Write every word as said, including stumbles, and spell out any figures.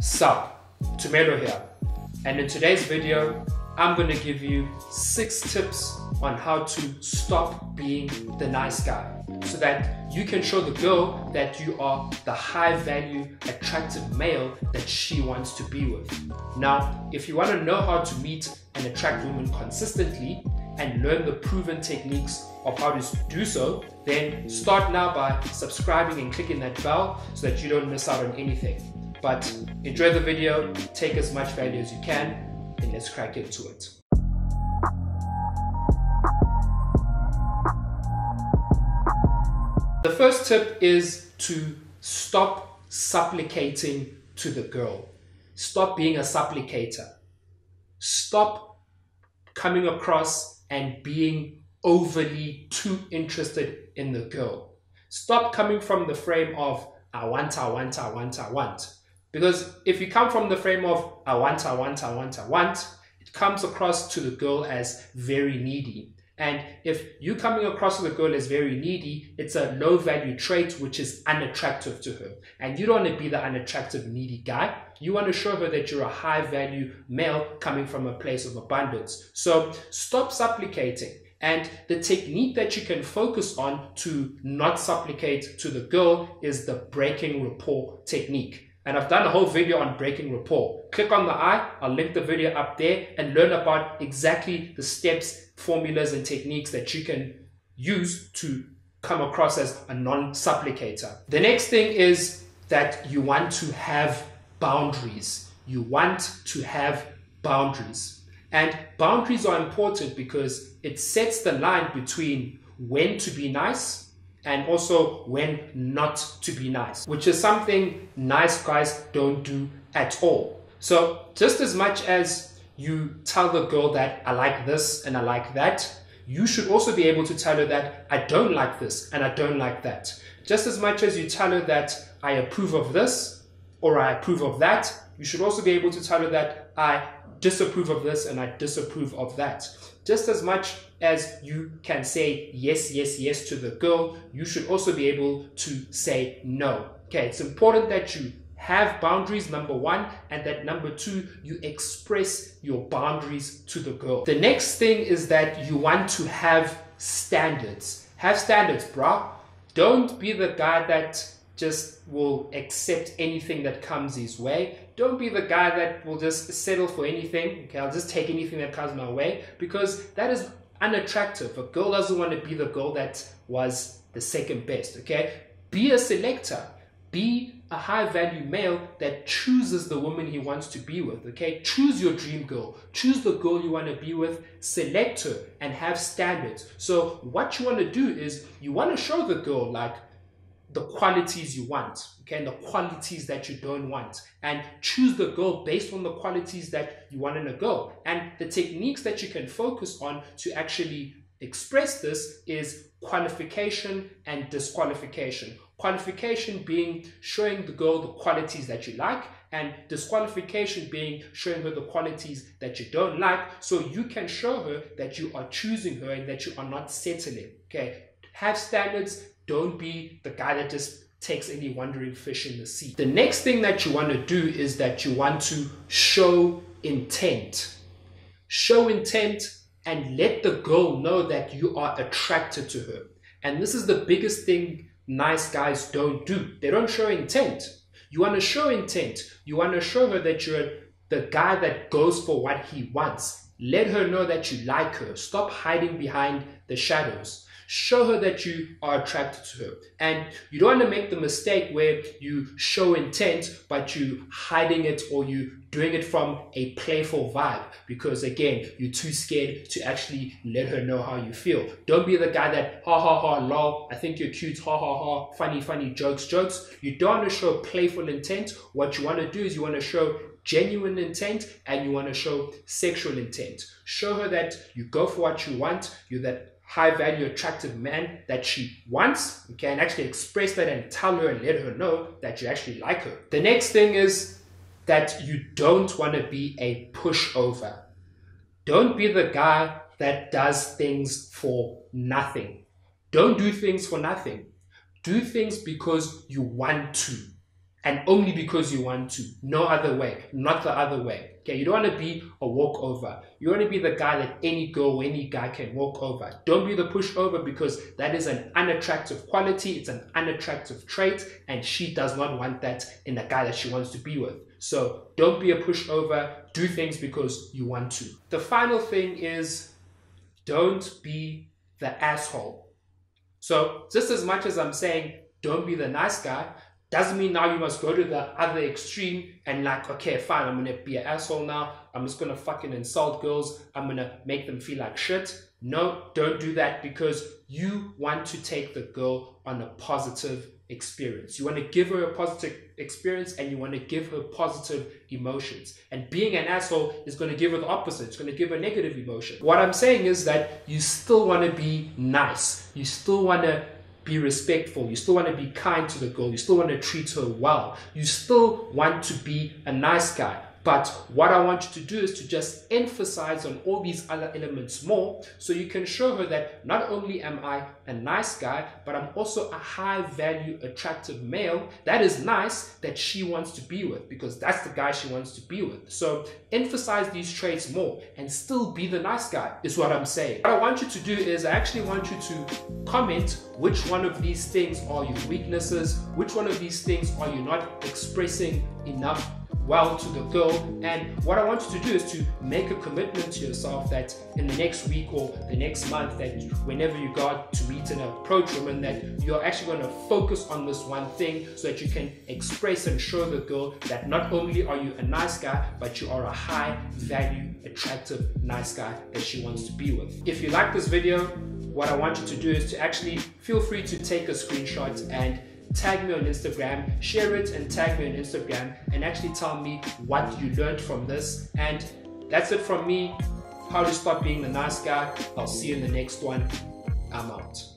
So, Tumelo here, and in today's video I'm going to give you six tips on how to stop being the nice guy so that you can show the girl that you are the high value attractive male that she wants to be with. Now, if you want to know how to meet and attract women consistently and learn the proven techniques of how to do so, then start now by subscribing and clicking that bell so that you don't miss out on anything. But enjoy the video, take as much value as you can, and let's crack into it. The first tip is to stop supplicating to the girl. Stop being a supplicator. Stop coming across and being overly too interested in the girl. Stop coming from the frame of, I want, I want, I want, I want. Because if you come from the frame of, I want, I want, I want, I want, it comes across to the girl as very needy. And if you're coming across to the girl as very needy, it's a low value trait which is unattractive to her. And you don't want to be the unattractive needy guy. You want to show her that you're a high value male coming from a place of abundance. So stop supplicating. And the technique that you can focus on to not supplicate to the girl is the breaking rapport technique. And I've done a whole video on breaking rapport. Click on the I, I'll link the video up there and learn about exactly the steps, formulas, and techniques that you can use to come across as a non-supplicator. The next thing is that you want to have boundaries. You want to have boundaries. And boundaries are important because it sets the line between when to be nice and also when not to be nice, which is something nice guys don't do at all. So just as much as you tell the girl that I like this and I like that, you should also be able to tell her that I don't like this and I don't like that. Just as much as you tell her that I approve of this or I approve of that, you should also be able to tell her that I disapprove of this and I disapprove of that. Just as much as you can say yes, yes, yes to the girl, you should also be able to say no. Okay, it's important that you have boundaries, number one, and that number two, you express your boundaries to the girl. The next thing is that you want to have standards. Have standards, bruh. Don't be the guy that just will accept anything that comes his way. Don't be the guy that will just settle for anything. Okay, I'll just take anything that comes my way, because that is unattractive. A girl doesn't want to be the girl that was the second best. Okay, be a selector. Be a high value male that chooses the woman he wants to be with. Okay, choose your dream girl. Choose the girl you want to be with. Select her and have standards. So what you want to do is you want to show the girl like the qualities you want, okay, and the qualities that you don't want, and choose the girl based on the qualities that you want in a girl. And the techniques that you can focus on to actually express this is qualification and disqualification. Qualification being showing the girl the qualities that you like, and disqualification being showing her the qualities that you don't like, so you can show her that you are choosing her and that you are not settling. Okay, have standards. Don't be the guy that just takes any wandering fish in the sea. The next thing that you want to do is that you want to show intent. Show intent and let the girl know that you are attracted to her. And this is the biggest thing nice guys don't do. They don't show intent. You want to show intent. You want to show her that you're the guy that goes for what he wants. Let her know that you like her. Stop hiding behind the shadows. Show her that you are attracted to her. And you don't want to make the mistake where you show intent, but you hiding it or you doing it from a playful vibe, because again, you're too scared to actually let her know how you feel. Don't be the guy that, ha ha ha, lol, I think you're cute, ha ha ha, funny, funny, jokes, jokes. You don't want to show playful intent. What you want to do is you want to show genuine intent, and you want to show sexual intent. Show her that you go for what you want, you're that high value attractive man that she wants, okay, and actually express that and tell her and let her know that you actually like her. The next thing is that you don't want to be a pushover. Don't be the guy that does things for nothing. Don't do things for nothing. Do things because you want to. and only because you want to. No other way, not the other way. Okay, you don't want to be a walkover. You want to be the guy that any girl, any guy can walk over. Don't be the pushover, because that is an unattractive quality. It's an unattractive trait, and she does not want that in the guy that she wants to be with. So don't be a pushover. Do things because you want to. The final thing is, don't be the asshole. So just as much as I'm saying, don't be the nice guy, doesn't mean now you must go to the other extreme and like, okay, fine, I'm going to be an asshole now. I'm just going to fucking insult girls. I'm going to make them feel like shit. No, don't do that, because you want to take the girl on a positive experience. You want to give her a positive experience, and you want to give her positive emotions. And being an asshole is going to give her the opposite. It's going to give her negative emotion. What I'm saying is that you still want to be nice. You still want to be respectful. You still want to be kind to the girl. You still want to treat her well. You still want to be a nice guy. But what I want you to do is to just emphasize on all these other elements more, so you can show her that not only am I a nice guy, but I'm also a high value, attractive male that is nice, that she wants to be with, because that's the guy she wants to be with. So emphasize these traits more and still be the nice guy, is what I'm saying. What I want you to do is, I actually want you to comment which one of these things are your weaknesses, which one of these things are you not expressing enough well to the girl. And what I want you to do is to make a commitment to yourself that in the next week or the next month, that whenever you go out to meet and approach women, that you're actually going to focus on this one thing, so that you can express and show the girl that not only are you a nice guy, but you are a high value, attractive, nice guy that she wants to be with. If you like this video, what I want you to do is to actually feel free to take a screenshot and tag me on Instagram, share it and tag me on Instagram, and actually tell me what you learned from this. And that's it from me. How to stop being the nice guy. I'll see you in the next one. I'm out.